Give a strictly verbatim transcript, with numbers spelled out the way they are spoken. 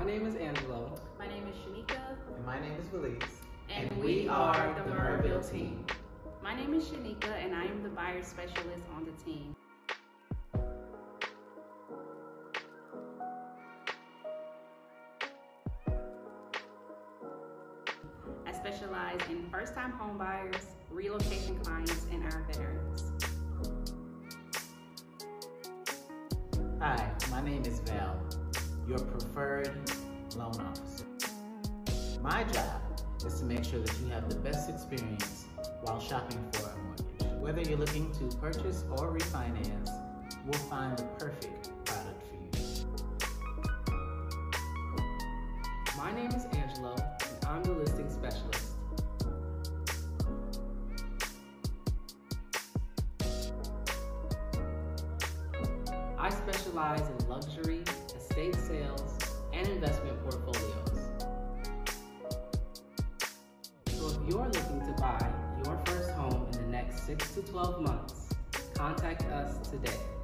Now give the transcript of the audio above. My name is Angelo. My name is Shanika. And my name is Valiece. And, and we, we are the Mirville team. My name is Shanika, and I am the buyer specialist on the team. I specialize in first-time home buyers, relocation clients, and our veterans. Hi, my name is Val, your preferred loan officer. My job is to make sure that you have the best experience while shopping for a mortgage. Whether you're looking to purchase or refinance, we'll find the perfect product for you. My name is Angelo, and I'm the listing specialist. I specialize in luxury, estate sales, and investment portfolios. So if you're looking to buy your first home in the next six to twelve months, contact us today.